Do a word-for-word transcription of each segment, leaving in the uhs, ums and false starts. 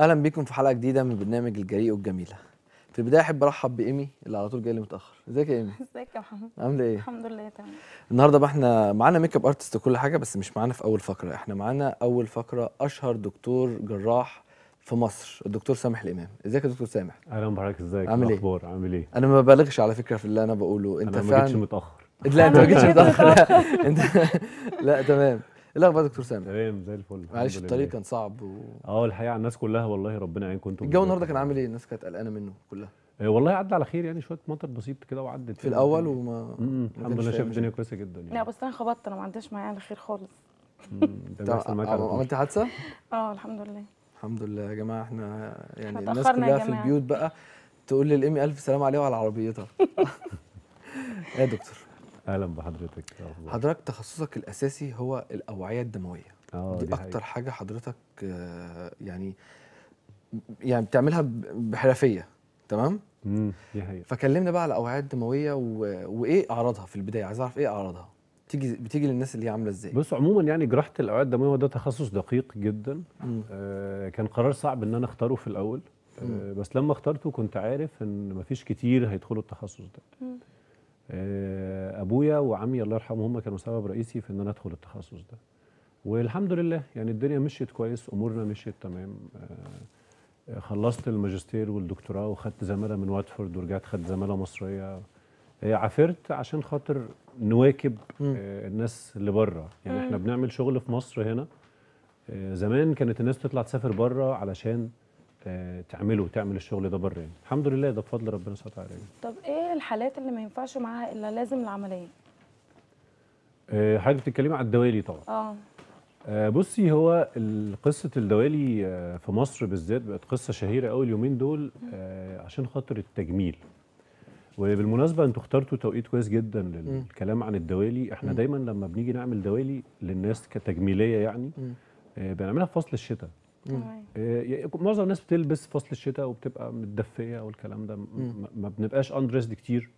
اهلا بيكم في حلقه جديده من برنامج الجريء والجميله. في البدايه احب ارحب بايمي اللي على طول جايه لي متاخر. ازيك يا ايمي؟ ازيك يا محمد؟ عامله ايه؟ الحمد لله تمام. النهارده بقى احنا معانا ميك اب ارتست وكل حاجه، بس مش معانا في اول فقره، احنا معانا اول فقره اشهر دكتور جراح في مصر، الدكتور سامح الامام. ازيك يا دكتور سامح؟ اهلا بحضرتك. ازيك؟ الاخبار؟ عامل ايه؟ انا ما ببالغش على فكره في اللي انا بقوله، انت فعلا ما جيتش متاخر. لا انت ما جيتش متاخر. انت لا تمام. ايه الاخبار يا دكتور سامح؟ تمام زي الفل. معلش الطريق كان صعب و... اه الحقيقه على الناس كلها والله ربنا يعينكم انتم. الجو النهارده كان عامل ايه؟ الناس كانت قلقانه منه كلها. إيه والله عدى على خير، يعني شويه مطر بسيط كده وعدت في الاول وما الحمد لله. شايف الدنيا كويسه جدا يعني. لا بس انا خبطت، انا ما عداش معايا على خير خالص. انت عملت حادثه؟ اه الحمد لله. الحمد لله يا جماعه. احنا يعني الناس كلها في البيوت بقى تقول للامي الف سلام عليها وعلى عربيتها. ايه يا دكتور؟ اهلا بحضرتك. حضرتك تخصصك الاساسي هو الاوعيه الدمويه، دي, دي اكتر حاجه حضرتك يعني يعني بتعملها بحرفيه. تمام. امم دي حقيقه. فكلمنا بقى على الاوعيه الدمويه و... وايه اعراضها في البدايه، عايز اعرف ايه اعراضها، بتيجي بتيجي للناس اللي هي عامله ازاي؟ بص عموما يعني جراحه الاوعيه الدمويه هو ده تخصص دقيق جدا. آه كان قرار صعب ان انا اختاره في الاول، آه بس لما اخترته كنت عارف ان مفيش كتير هيدخلوا التخصص ده. مم. ابويا وعمي الله يرحمه هم كانوا سبب رئيسي في ان انا ادخل التخصص ده، والحمد لله يعني الدنيا مشيت كويس، امورنا مشيت تمام. خلصت الماجستير والدكتوراه وخدت زماله من واتفورد ورجعت خدت زماله مصريه، عافرت عشان خاطر نواكب الناس اللي بره. يعني احنا بنعمل شغل في مصر هنا، زمان كانت الناس بتطلع تسافر بره علشان تعمله تعمل الشغل ده بره يعني. الحمد لله ده بفضل ربنا سبحانه وتعالى. طب ايه الحالات اللي ما ينفعش معاها الا لازم العمليه؟ أه حضرتك بتتكلمي على الدوالي طبعا. اه بصي هو قصه الدوالي في مصر بالذات بقت قصه شهيره قوي اليومين دول، أه عشان خاطر التجميل. وبالمناسبه انتوا اخترتوا توقيت كويس جدا للكلام عن الدوالي. احنا م. دايما لما بنيجي نعمل دوالي للناس كتجميليه يعني أه بنعملها في فصل الشتاء. معظم الناس بتلبس فصل الشتاء وبتبقى متدفيه والكلام ده، ما بنبقاش اندريسد كتير،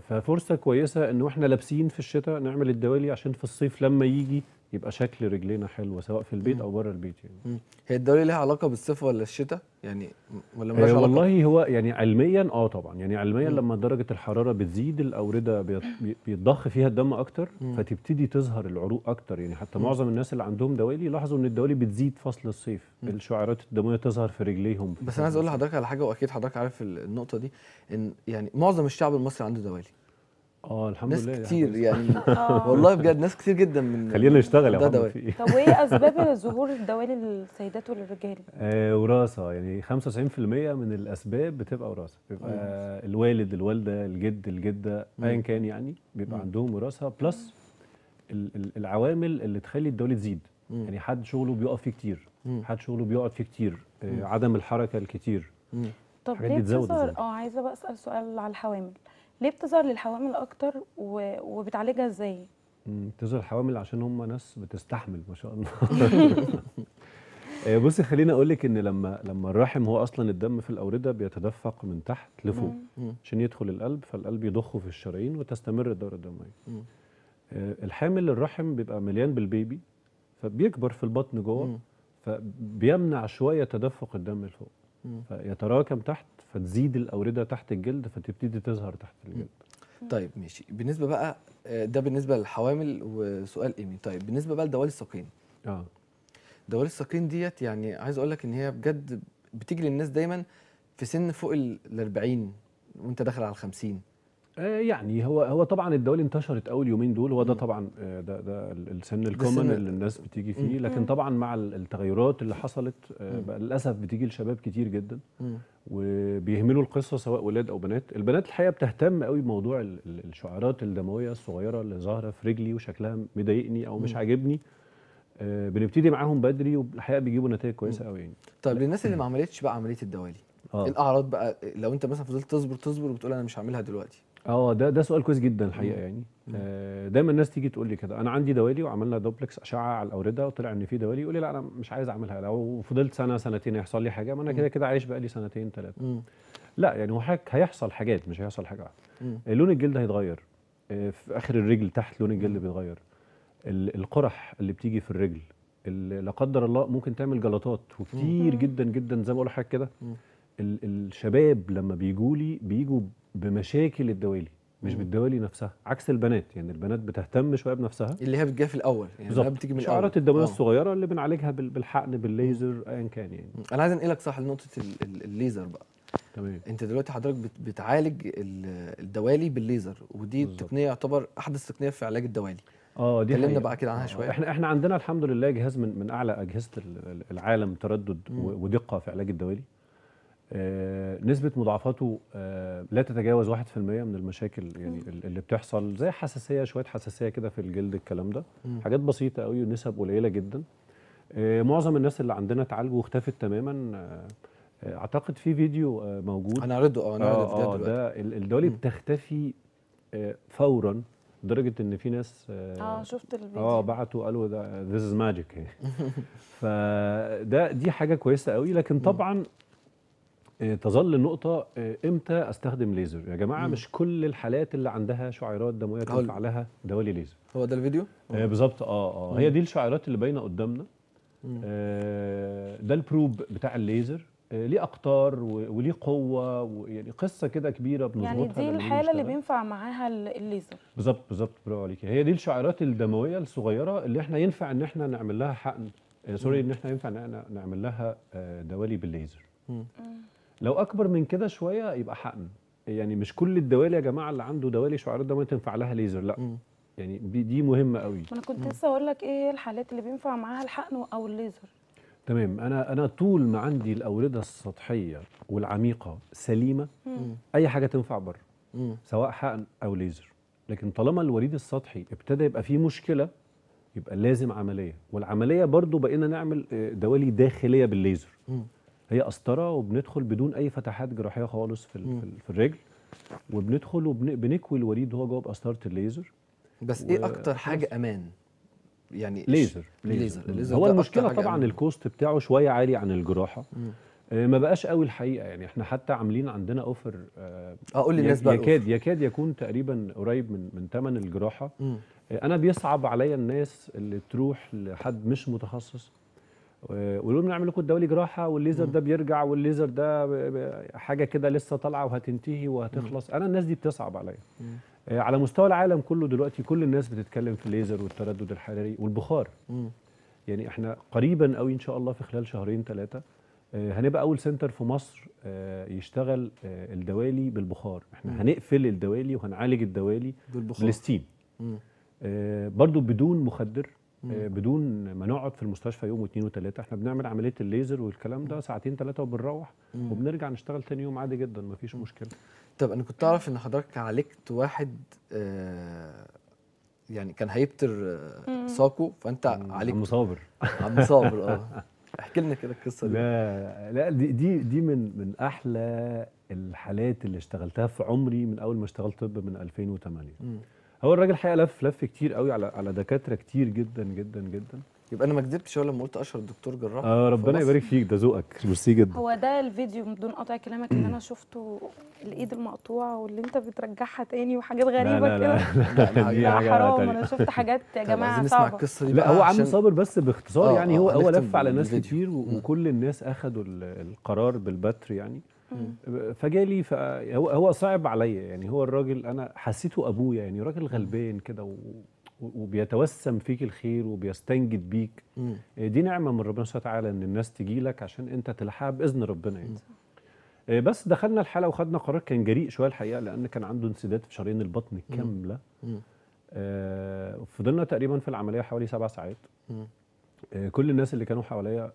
ففرصه كويسه ان احنا لابسين في الشتاء نعمل الدوالي عشان في الصيف لما يجي يبقى شكل رجلينا حلو سواء في البيت او بره البيت يعني. هي الدوالي ليها علاقه بالصيف ولا الشتاء يعني ولا مالهاش علاقه؟ والله هو يعني علميا اه طبعا يعني علميا لما درجه الحراره بتزيد الاورده بيتضخ فيها الدم اكتر، فتبتدي تظهر العروق اكتر يعني. حتى معظم الناس اللي عندهم دوالي لاحظوا ان الدوالي بتزيد فصل الصيف، الشعيرات الدمويه تظهر في رجليهم. في بس انا عايز اقول لحضرتك على حاجه، واكيد حضرتك عارف النقطه دي، ان يعني معظم الشعب المصري عنده دوالي. اه الحمد لله ناس كتير يعني. والله بجد ناس كتير جدا من خلينا نشتغل يا محمد في ايه. طب وايه اسباب ظهور الدوالي للسيدات وللرجال؟ آه وراثه يعني. خمسة وتسعين في المية من الاسباب بتبقى وراثه، بيبقى آه الوالد الوالده الجد الجده ايا كان يعني بيبقى مم. عندهم وراثه بلس العوامل اللي تخلي الدوالي تزيد. مم. يعني حد شغله بيقف فيه كتير، مم. حد شغله بيقعد فيه كتير، آه عدم الحركه الكتير. مم. طب ليه بتظهر؟ اه عايزه بقى اسال سؤال على الحوامل، ليه بتظهر للحوامل اكتر وبتعالجها ازاي؟ بتظهر الحوامل عشان هم ناس بتستحمل ما شاء الله. بصي خليني اقول لك ان لما لما الرحم هو اصلا الدم في الاورده بيتدفق من تحت لفوق عشان يدخل القلب، فالقلب يضخه في الشرايين وتستمر الدوره الدمويه. الحامل الرحم بيبقى مليان بالبيبي فبيكبر في البطن جوه، فبيمنع شويه تدفق الدم لفوق فيتراكم تحت، فتزيد الاورده تحت الجلد فتبتدي تظهر تحت الجلد. طيب ماشي. بالنسبه بقى ده بالنسبه للحوامل وسؤال ايمي. طيب بالنسبه بقى لدوالي الساقين. اه دوالي الساقين ديت يعني عايز اقول لك ان هي بجد بتيجي للناس دايما في سن فوق ال أربعين وانت داخل على ال خمسين. آه يعني هو هو طبعا الدوالي انتشرت اول يومين دول، هو ده طبعا آه ده ده السن الكومن اللي الناس بتيجي فيه، لكن طبعا مع التغيرات اللي حصلت آه بقى للاسف بتيجي لشباب كتير جدا وبيهملوا القصه سواء ولاد او بنات. البنات الحقيقه بتهتم قوي بموضوع الشعيرات الدمويه الصغيره اللي ظاهره في رجلي وشكلها مضايقني او مش عاجبني، آه بنبتدي معاهم بدري والحقيقه بيجيبوا نتائج كويسه قوي يعني. طيب للناس اللي ما عملتش بقى عمليه الدوالي، آه. الاعراض بقى لو انت مثلا فضلت تصبر تصبر وبتقول انا مش هعملها دلوقتي. اه ده ده سؤال كويس جدا الحقيقه يعني. آه دايما الناس تيجي تقول لي كده، انا عندي دوالي وعملنا دوبلكس اشعه على الاورده وطلع ان في دوالي، يقول لي لا انا مش عايز اعملها، لو فضلت سنه سنتين هيحصل لي حاجه، ما انا كده كده عايش بقى لي سنتين ثلاثه. لا يعني هو هيحصل حاجات مش هيحصل حاجه واحده. لون الجلد هيتغير، آه في اخر الرجل تحت لون الجلد بيتغير، القرح اللي بتيجي في الرجل لا قدر الله ممكن تعمل جلطات، وكتير جدا جدا زي ما بقول لحضرتك كده الشباب لما بيجوا لي بيجوا بمشاكل الدوالي مش بالدوالي نفسها، عكس البنات. يعني البنات بتهتم شويه بنفسها اللي هي بتجيها في الاول، يعني بالظبط بتيجي من الاول شعرات الدمويه الصغيره اللي بنعالجها بالحقن بالليزر ايا كان. يعني انا عايز انقلك صح لنقطه الليزر بقى. تمام. انت دلوقتي حضرتك بتعالج الدوالي بالليزر، ودي التقنيه يعتبر احدث تقنيه في علاج الدوالي. اه دي اتكلمنا بقى كده عنها شويه. احنا احنا عندنا الحمد لله جهاز من من اعلى اجهزه العالم تردد مم. ودقه في علاج الدوالي. آه نسبه مضاعفاته آه لا تتجاوز واحد في المية من المشاكل يعني مم. اللي بتحصل زي حساسيه، شويه حساسيه كده في الجلد، الكلام ده مم. حاجات بسيطه قوي ونسب قليله جدا. آه معظم الناس اللي عندنا اتعالجوا واختفت تماما. آه اعتقد في فيديو آه موجود انا عرضه اه انا عرضه آه ده الدوالي بتختفي آه فورا، لدرجه ان في ناس اه شفت الفيديو اه بعتوا قالوا ده ذيس از ماجيك. فده دي حاجه كويسه قوي، لكن طبعا تظل النقطه امتى استخدم ليزر يا جماعه. مش كل الحالات اللي عندها شعيرات دمويه تنفع لها دوالي ليزر. هو ده الفيديو آه بالظبط. اه اه هي دي الشعيرات اللي باينه قدامنا. آه ده البروب بتاع الليزر، ليه اقطار وليه قوه، ويعني قصه كده كبيره بنظبطها. يعني دي الحاله اللي بينفع معاها الليزر. بالظبط بالظبط، برافو عليكي. هي دي الشعيرات الدمويه الصغيره اللي احنا ينفع ان احنا نعمل لها حقن سوري ان احنا ينفع نعمل لها دوالي بالليزر. مم. لو اكبر من كده شويه يبقى حقن. يعني مش كل الدوالي يا جماعه اللي عنده دوالي شعيرات دمويه تنفع لها ليزر، لا. مم. يعني دي مهمه قوي. انا كنت لسه اقول لك ايه هي الحالات اللي بينفع معاها الحقن او الليزر. تمام. انا انا طول ما عندي الاورده السطحيه والعميقه سليمه مم. اي حاجه تنفع بره سواء حقن او ليزر، لكن طالما الوريد السطحي ابتدى يبقى فيه مشكله يبقى لازم عمليه. والعمليه برضو بقينا نعمل دوالي داخليه بالليزر. مم. هي قسطره وبندخل بدون اي فتحات جراحيه خالص في في الرجل، وبندخل وبنكوي الوريد وهو جوه بقسطره الليزر. بس و... ايه اكتر حاجه امان؟ يعني ليزر ليزر, ليزر هو المشكله طبعا الكوست بتاعه شويه عالي عن الجراحه. آه ما بقاش قوي الحقيقه. يعني احنا حتى عاملين عندنا اوفر اه قول للناس بقى يكاد يكاد يكون تقريبا قريب من من ثمن الجراحه. آه انا بيصعب عليا الناس اللي تروح لحد مش متخصص آه ويقول لهم نعمل لكم الدوالي جراحه والليزر مم. ده بيرجع والليزر ده حاجه كده لسه طالعه وهتنتهي وهتخلص. مم. انا الناس دي بتصعب عليا. على مستوى العالم كله دلوقتي كل الناس بتتكلم في الليزر والتردد الحراري والبخار. م. يعني احنا قريبا قوي ان شاء الله في خلال شهرين ثلاثه آه هنبقى اول سنتر في مصر آه يشتغل آه الدوالي بالبخار. احنا م. هنقفل الدوالي وهنعالج الدوالي بالستيم آه برضو بدون مخدر آه بدون ما نقعد في المستشفى يوم واثنين وثلاثه. احنا بنعمل عمليه الليزر والكلام ده ساعتين ثلاثه وبنروح م. وبنرجع نشتغل ثاني يوم عادي جدا ما فيش مشكله. طب انا كنت اعرف ان حضرتك عالجت واحد آه يعني كان هيبتر آه ساقه فانت عالجت. عم صابر. عم صابر اه احكي لنا كده القصه دي. لا لا دي دي دي من من احلى الحالات اللي اشتغلتها في عمري من اول ما اشتغلت طب من ألفين وثمانية. مم. هو الراجل الحقيقه لف لف كتير قوي على على دكاتره كتير جدا جدا جدا. يبقى انا ما كدبتش ولا لما قلت اشهر دكتور جراح. اه ربنا يبارك فيك، ده ذوقك ميرسي جدا. هو ده الفيديو بدون قطع كلامك اللي انا شفته، الايد المقطوعه واللي انت بترجعها تاني وحاجات غريبه كده. لا لا حرام، انا شفت حاجات يا جماعه صعبه. لا هو عم صابر بس باختصار آه يعني هو هو لف على ناس كتير وكل الناس اخذوا القرار بالبتر يعني. فجالي فهو هو صعب عليا. يعني هو الراجل انا حسيته ابويا، يعني راجل غلبان كده وبيتوسم فيك الخير وبيستنجد بيك. م. دي نعمه من ربنا سبحانه وتعالى ان الناس تجي لك عشان انت تلحقها باذن ربنا يعني. م. بس دخلنا الحاله وخدنا قرار كان جريء شويه الحقيقه لان كان عنده انسداد في شرايين البطن كامله. آه فضلنا تقريبا في العمليه حوالي سبع ساعات. آه كل الناس اللي كانوا حواليا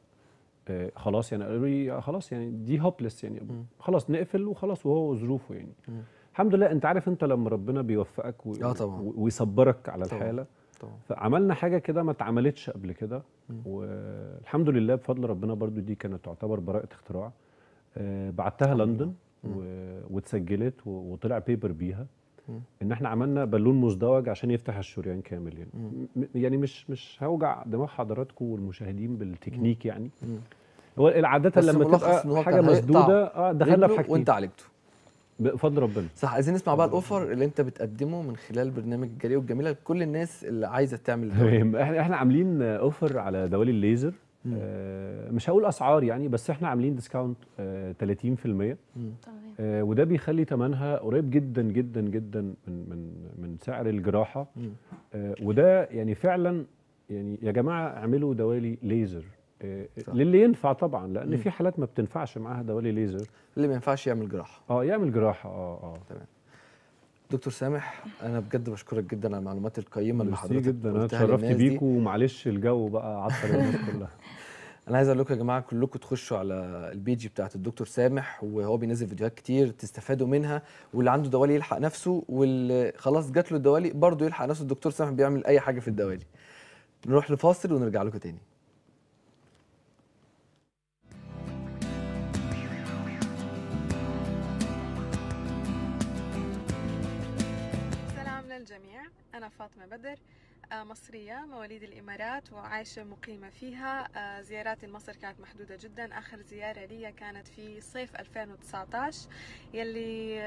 آه خلاص يعني قالوا لي خلاص يعني دي هوبلس يعني م. خلاص نقفل وخلاص وهو ظروفه يعني. م. الحمد لله. انت عارف انت لما ربنا بيوفقك و... آه طبعا. ويصبرك على طبعا. الحاله طبعا. فعملنا حاجه كده ما اتعملتش قبل كده والحمد لله بفضل ربنا. برضو دي كانت تعتبر براءه اختراع. آه بعتها لندن و... واتسجلت و... وطلع بيبر بيها م. ان احنا عملنا بالون مزدوج عشان يفتح الشريان كامل يعني. م. يعني مش مش هوجع دماغ حضراتكم والمشاهدين بالتكنيك يعني. م. هو العاده لما تبقى حاجه مسدوده اه دخلنا في حاجتين وانت عالجته بفضل ربنا. صح، عايزين نسمع بقى الاوفر اللي انت بتقدمه من خلال برنامج الجريء والجميله لكل الناس اللي عايزه تعمل تمام. احنا عاملين اوفر على دوالي الليزر، آه مش هقول اسعار يعني، بس احنا عاملين ديسكاونت آه ثلاثين بالمية تمام، آه وده بيخلي ثمنها قريب جدا جدا جدا من من من سعر الجراحه، آه وده يعني فعلا يعني يا جماعه اعملوا دوالي ليزر للي ينفع طبعا، لان مم. في حالات ما بتنفعش معاها دوالي ليزر، اللي ما ينفعش يعمل جراحه اه يعمل جراحه اه اه تمام. دكتور سامح، انا بجد بشكرك جدا على المعلومات القيمه اللي حضرتك قلتها للناس دي. انا اتشرفت بيكم، ومعلش الجو بقى عطر الناس كلها. انا عايز اقول لكم يا جماعه كلكم تخشوا على البيج بتاعت الدكتور سامح، وهو بينزل فيديوهات كتير تستفادوا منها، واللي عنده دوالي يلحق نفسه، واللي خلاص جات له الدوالي برضه يلحق نفسه. الدكتور سامح بيعمل اي حاجه في الدوالي. نروح لفاصل ونرجع لكم تاني. الجميع، أنا فاطمة بدر، مصرية مواليد الإمارات وعايشة مقيمة فيها. زياراتي لمصر كانت محدودة جدا، آخر زيارة لي كانت في صيف ألفين وتسعطعش، يلي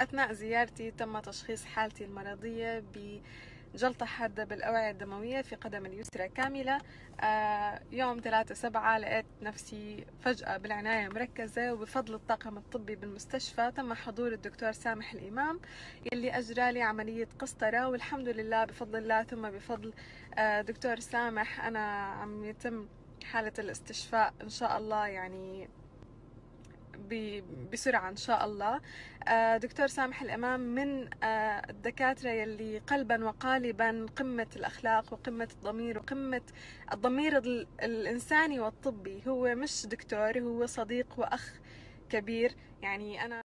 أثناء زيارتي تم تشخيص حالتي المرضية بجلطة حادة بالأوعية الدموية في قدم اليسرى كاملة. يوم ثلاثة سبعة لقيت نفسي فجأة بالعناية مركزة، وبفضل الطاقم الطبي بالمستشفى تم حضور الدكتور سامح الإمام يلي أجرى لي عملية قسطرة، والحمد لله بفضل الله ثم بفضل دكتور سامح أنا عم يتم حالة الاستشفاء إن شاء الله، يعني بسرعة إن شاء الله. دكتور سامح الإمام من الدكاترة يلي قلبا وقالبا قمة الأخلاق وقمة الضمير وقمة الضمير الإنساني والطبي. هو مش دكتور، هو صديق وأخ كبير. يعني أنا